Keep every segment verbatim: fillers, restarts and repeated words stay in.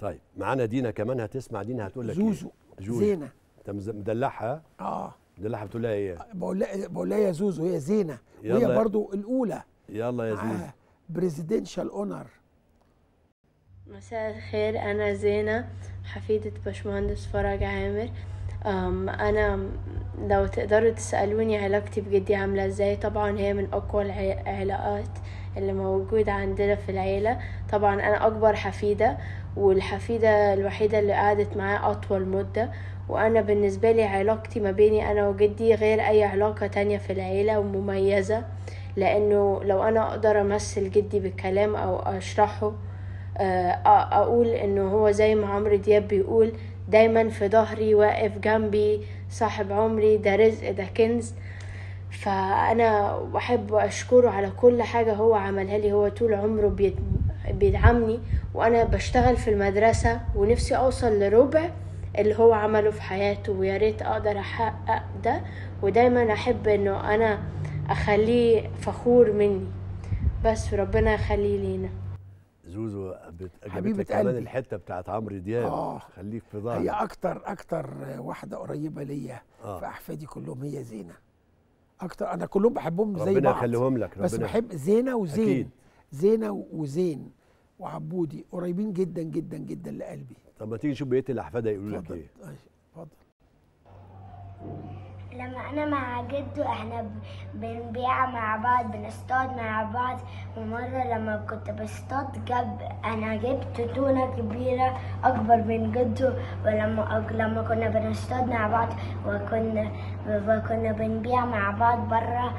طيب معانا دينا كمان هتسمع. دينا هتقول لك زوزو إيه؟ زينه انت مدلعها. اه مدلعها بتقول لها ايه؟ بقول لها بقول لها يا زوزو. هي زينه وهي برضو الاولى. يلا يا زوزو. بريزيدنشال اونر. مساء الخير، انا زينه حفيده باشمهندس فرج عامر. انا لو تقدروا تسالوني علاقتي بجدي عامله ازاي، طبعا هي من اقوى العلاقات اللي موجوده عندنا في العيله. طبعا انا اكبر حفيده والحفيده الوحيده اللي قعدت معاه اطول مده، وانا بالنسبه لي علاقتي ما بيني انا وجدي غير اي علاقه تانية في العيله ومميزه، لانه لو انا اقدر امثل جدي بالكلام او اشرحه اقول انه هو زي ما عمرو دياب بيقول دايما في ظهري واقف جنبي، صاحب عمري، ده رزق، ده كنز. فانا بحب اشكره على كل حاجه هو عملها لي. هو طول عمره بيدعمني وانا بشتغل في المدرسه، ونفسي اوصل لربع اللي هو عمله في حياته، ويا ريت اقدر احقق ده. ودايما احب انه انا اخليه فخور مني، بس ربنا يخليه لينا. زوزو جابت لك كمان الحته بتاعت عمرو دياب. آه خليك في ظهري. هي اكتر اكتر واحده قريبه ليا. آه في احفادي كلهم هي زينه اكتر. انا كلهم بحبهم زي بعض، ربنا يخليهم لك. بس بحب زينه وزين. أكيد. زينه وزين وعبودي قريبين جدا جدا جدا لقلبي. طب ما تيجي نشوف بقيه الاحفاد هيقولوا لك ايه. اتفضل. لما انا مع جدو احنا بنبيع مع بعض، بنصطاد مع بعض. ومره لما كنت بصطاد جاب انا جبت تونه كبيره اكبر من جدو. ولما لما كنا بنصطاد مع بعض وكنا وكنا بنبيع مع بعض بره،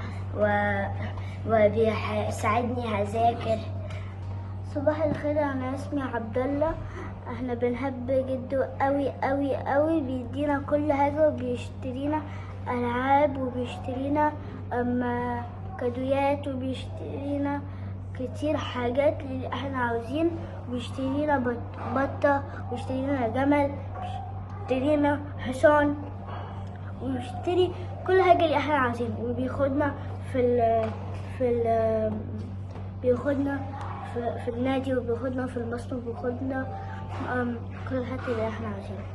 وبيساعدني هذاكر. صباح الخير، انا اسمي عبد الله. احنا بنحب جدو قوي قوي قوي، بيدينا كل حاجه وبيشترينا ألعاب وبيشترينا أما كادويات وبيشترينا كتير حاجات اللي احنا عاوزين. بيشترينا بطة وبيشترينا جمل وبيشترينا حصان وبيشتري كل حاجة اللي احنا عاوزين. وبياخدنا في ال في ال بياخدنا في, في النادي وبياخدنا في المصنع وبياخدنا كل حاجة اللي احنا عاوزينها.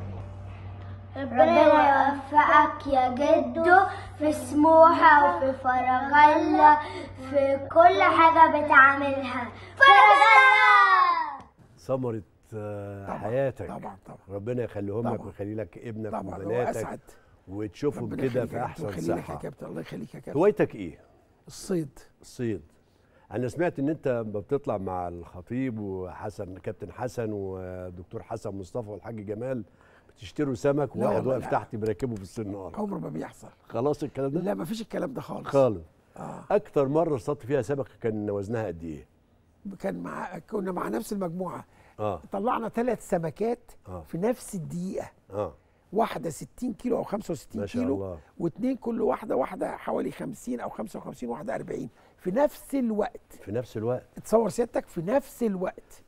ربنا يوفقك يا جدو في سموحه وفي فرغله، في كل حاجه بتعملها. فرغله ثمرت حياتك. طبعا طبعا ربنا يخليهم لك ويخلي لك ابنك وبناتك وتشوفهم كده في احسن صحه. الله يخليك يا كابتن. هوايتك ايه؟ الصيد. الصيد. انا سمعت ان انت بتطلع مع الخطيب وحسن كابتن حسن ودكتور حسن مصطفى والحاج جمال، تشتروا سمك وواحد واقف تحت بركبه في السناره. عمره ما بيحصل. خلاص الكلام ده؟ لا، ما فيش الكلام ده خالص خالص. آه. اكتر مره اصطدت فيها سمك كان وزنها قد ايه؟ كان مع كنا مع نفس المجموعه. آه. طلعنا ثلاث سمكات. آه. في نفس الدقيقه. آه. واحده ستين كيلو او خمسة وستين ما شاء الله. كيلو، واثنين كل واحده واحده حوالي خمسين او خمسة وخمسين واحده أربعين في نفس الوقت. في نفس الوقت. تصور سيادتك في نفس الوقت.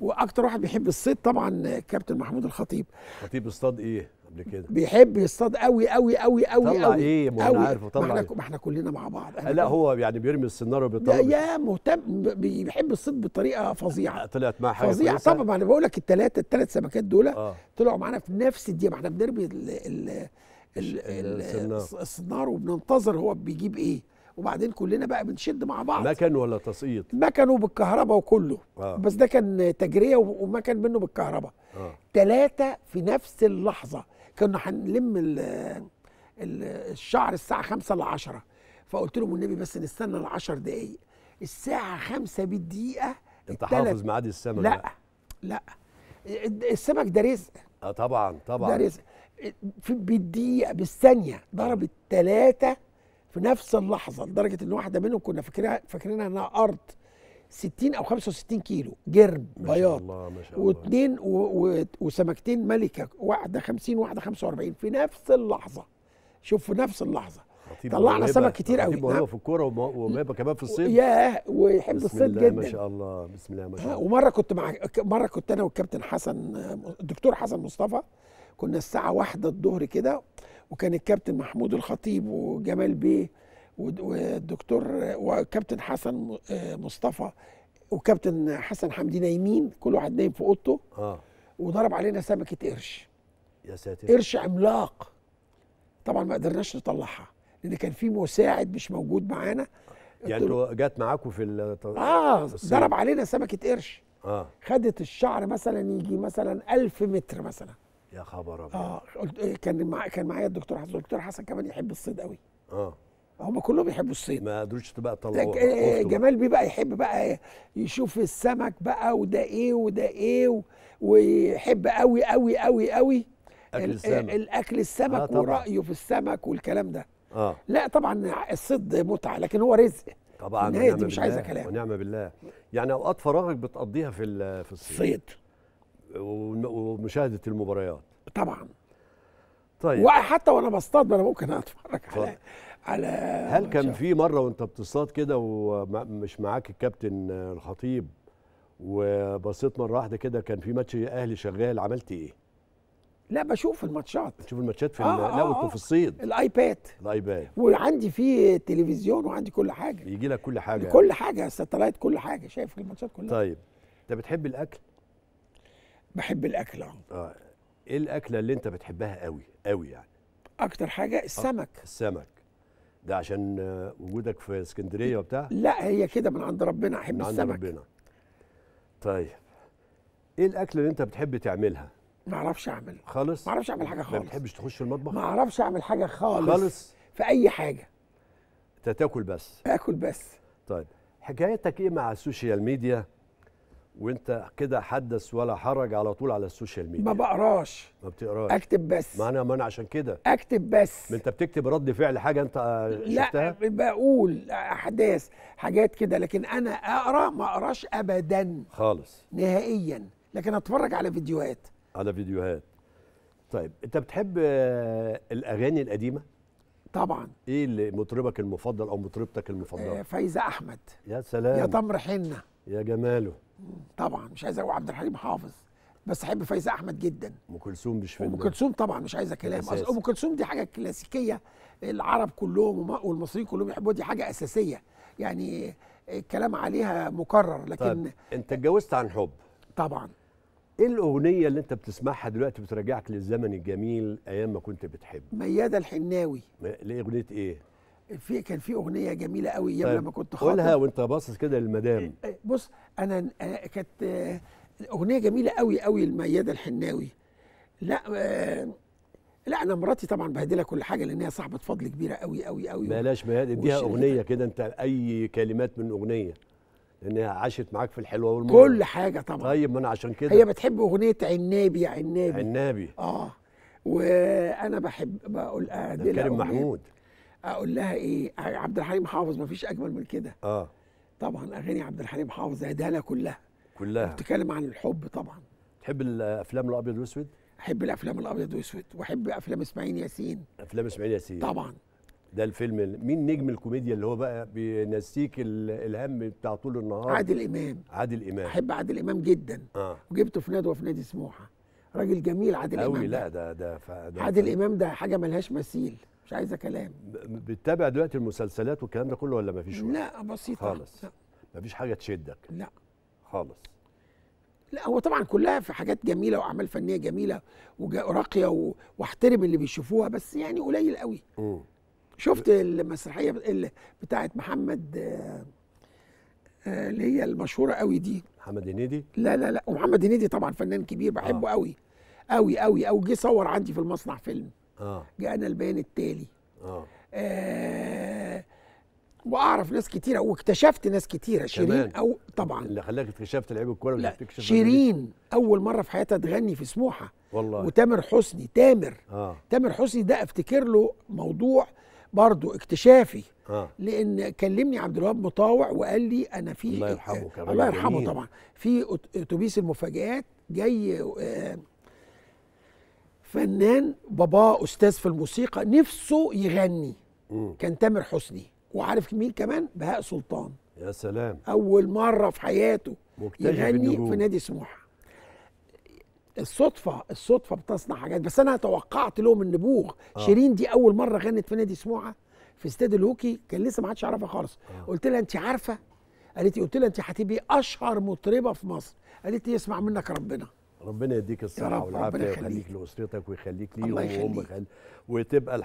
واكتر واحد بيحب الصيد طبعا كابتن محمود الخطيب. الخطيب اصطاد ايه قبل كده؟ بيحب يصطاد قوي قوي قوي قوي قوي. طلع ايه؟ ما انا عارفه طلع. ما احنا إيه؟ كلنا مع بعض. لا هو يعني بيرمي السناره وبيطلع. يا مهتم بيحب الصيد بطريقه فظيعه. طلعت معاه حاجه فظيعه طبعا. انا بقول لك الثلاثه الثلاث سمكات دول. آه. طلعوا معانا في نفس الدقيقه. ما احنا بنرمي السناره وبننتظر هو بيجيب ايه، وبعدين كلنا بقى بنشد مع بعض. مكن ولا تسقيط؟ مكنوا بالكهرباء وكله. آه. بس ده كان تجريه ومكن منه بالكهرباء. آه. ثلاثه في نفس اللحظه. كنا هنلم الشعر الساعه خمسة إلا عشرة، فقلت لهم والنبي بس نستنى ال عشر دقائق. الساعه خمسة بالدقيقه انت حافظ ميعاد السمك؟ لا بقى. لا السمك ده رزق. اه طبعا طبعا ده رزق. بالدقيقه بالثانيه ضربت ثلاثه في نفس اللحظه، لدرجه ان واحده منهم كنا فاكرينها فاكرينها انها ارض ستين او خمسة وستين كيلو جرم بياض. واثنين وسمكتين ملكه، واحده خمسين وواحده خمسة وأربعين في نفس اللحظه. شوف في نفس اللحظه طلعنا سمك كتير قوي. موهبه في الكوره وموهبه كمان في الصيد. ياه ويحب الصيد جدا. بسم الله ما شاء الله. بسم الله ما شاء الله. ومره كنت مع مره كنت انا والكابتن حسن الدكتور حسن مصطفى، كنا الساعه واحدة الظهر كده، وكان الكابتن محمود الخطيب وجمال بيه والدكتور وكابتن حسن مصطفى وكابتن حسن حمدي نايمين، كل واحد نايم في اوضته. اه وضرب علينا سمكه قرش. يا ساتر، قرش عملاق. طبعا ما قدرناش نطلعها لان كان في مساعد مش موجود معانا. يعني انتوا جت معاكم في الط... اه الصين. ضرب علينا سمكه قرش. اه خدت الشعر مثلا يجي مثلا ألف متر مثلا. يا خبر ابيض. اه كان مع... كان معايا الدكتور حسن، الدكتور حسن كمان يحب الصيد قوي. اه هم كلهم يحبوا الصيد. ما قدروش بقى طلعوها. جمال بيه بقى يحب بقى يشوف السمك بقى وده ايه وده ايه و... ويحب قوي قوي قوي قوي اكل السمك، الاكل السمك آه ورايه في السمك والكلام ده. آه. لا طبعا الصيد متعه لكن هو رزق طبعا، النهايه دي مش عايزه كلام. ونعم بالله. يعني اوقات فراغك بتقضيها في في الصيد ومشاهده المباريات طبعا. طيب وحتى وانا بصطاد انا ممكن اتفرج على على هل كان في مره وانت بتصطاد كده ومش معاك الكابتن الخطيب وبصيت مره واحده كده كان في ماتش اهلي شغال، عملت ايه؟ لا بشوف الماتشات. بشوف الماتشات في آه لا آه وانتوا في الصيد. الايباد الايباد وعندي فيه تلفزيون وعندي كل حاجه. يجي لك كل حاجه. كل حاجه ساتلايت، كل حاجه شايف الماتشات كلها. طيب انت بتحب الاكل؟ بحب الاكل اه. اه ايه الاكله اللي انت بتحبها قوي قوي يعني؟ اكتر حاجه السمك. آه. السمك ده عشان وجودك في اسكندريه وبتاع؟ لا هي كده من عند ربنا، احب السمك من عند ربنا. طيب ايه الاكله اللي انت بتحب تعملها؟ ما اعرفش اعمل خالص. ما اعرفش اعمل حاجه خالص. ما بتحبش تخش المطبخ؟ ما اعرفش اعمل حاجه خالص خالص في اي حاجه. انت تاكل بس. اكل بس. طيب حكايتك ايه مع السوشيال ميديا وانت كده حدث ولا حرج على طول على السوشيال ميديا؟ ما بقراش. ما بتقراش. اكتب بس. ما انا ما انا عشان كده اكتب بس. ما انت بتكتب رد فعل حاجه انت شفتها؟ لا بقول احداث حاجات كده لكن انا اقرا ما اقراش ابدا خالص نهائيا، لكن اتفرج على فيديوهات. على فيديوهات. طيب انت بتحب الاغاني القديمه؟ طبعا. ايه اللي مطربك المفضل او مطربتك المفضله؟ آه فايزة احمد. يا سلام. يا تامر حنه. يا جماله. طبعا مش عايز اقول عبد الحليم حافظ بس احب فايزة احمد جدا. ام كلثوم مش فنان. ام كلثوم طبعا مش عايزه كلام، ام كلثوم دي حاجه كلاسيكيه، العرب كلهم والمصريين كلهم يحبوها، دي حاجه اساسيه يعني الكلام عليها مكرر. لكن طيب انت اتجوزت عن حب طبعا. ايه الاغنيه اللي انت بتسمعها دلوقتي بترجعك للزمن الجميل ايام ما كنت بتحب؟ مياده الحناوي. ليه اغنيه ايه؟ في كان في اغنيه جميله قوي ايام طيب لما كنت خاطب. قولها وانت باصص كده للمدام. بص انا كانت اغنيه جميله قوي قوي لمياده الحناوي. لا لا انا مراتي طبعا بهدلها كل حاجه لان هي صاحبه فضل كبيره قوي قوي قوي. بلاش مياده، اديها اغنيه كده انت اي كلمات من اغنيه لانها عاشت معاك في الحلوه والمره كل حاجه طبعا. طيب ما انا عشان كده هي بتحب اغنيه عنابي يا عنابي. عنابي اه. وانا بحب بقول اديلها كريم محمود. اقول لها ايه؟ عبد الحليم حافظ ما فيش اجمل من كده. اه طبعا اغاني عبد الحليم حافظ هديها لها كلها كلها. بتتكلم عن الحب طبعا. تحب الافلام الابيض والاسود؟ احب الافلام الابيض والاسود واحب افلام اسماعيل ياسين. افلام اسماعيل ياسين طبعا. ده الفيلم مين نجم الكوميديا اللي هو بقى بينسيك الهم بتاع طول النهار؟ عادل امام. عادل امام احب عادل امام جدا. آه. وجبته في نادوه في نادي سموحه، راجل جميل عادل امام قوي. لا ده ده, ده عادل امام ده حاجه ملهاش مثيل مش عايزه كلام. بتتابع دلوقتي المسلسلات والكلام ده كله ولا مفيش وقت؟ لا بسيطه خالص. لا. مفيش حاجه تشدك؟ لا خالص. لا هو طبعا كلها في حاجات جميله واعمال فنيه جميله وراقيه واحترم اللي بيشوفوها بس يعني قليل قوي. امم شفت المسرحيه بتاعه محمد اللي هي المشهوره قوي دي؟ محمد هنيدي. لا لا لا ومحمد هنيدي طبعا فنان كبير بحبه قوي آه. قوي قوي قوي. جه صور عندي في المصنع فيلم اه جاءنا البيان التالي آه. اه واعرف ناس كتيره واكتشفت ناس كتيره. شيرين او طبعا اللي خلاك اكتشفت لعيب الكوره. لا شيرين اول مره في حياتها تغني في سموحه والله. وتامر حسني تامر آه. تامر حسني ده افتكر له موضوع برضه اكتشافي آه. لان كلمني عبد الوهاب مطاوع وقال لي انا في الله يرحمه كمان الله يرحمه طبعا في اتوبيس المفاجآت جاي آه فنان بابا استاذ في الموسيقى نفسه يغني م. كان تامر حسني وعارف مين كمان؟ بهاء سلطان. يا سلام. اول مره في حياته يغني في نادي سموحه. الصدفه الصدفه بتصنع حاجات بس انا توقعت لهم النبوغ آه. شيرين دي اول مره غنت في نادي سموحه في استاد الهوكي كان لسه ما حدش يعرفها خالص آه. قلت لها انت عارفه؟ قالت لي قلت لها انت هتبقي اشهر مطربه في مصر. قالت لي يسمع منك ربنا ربنا يديك الصحه والعافيه ويخليك لاسرتك ويخليك ليهم وهم وتبقى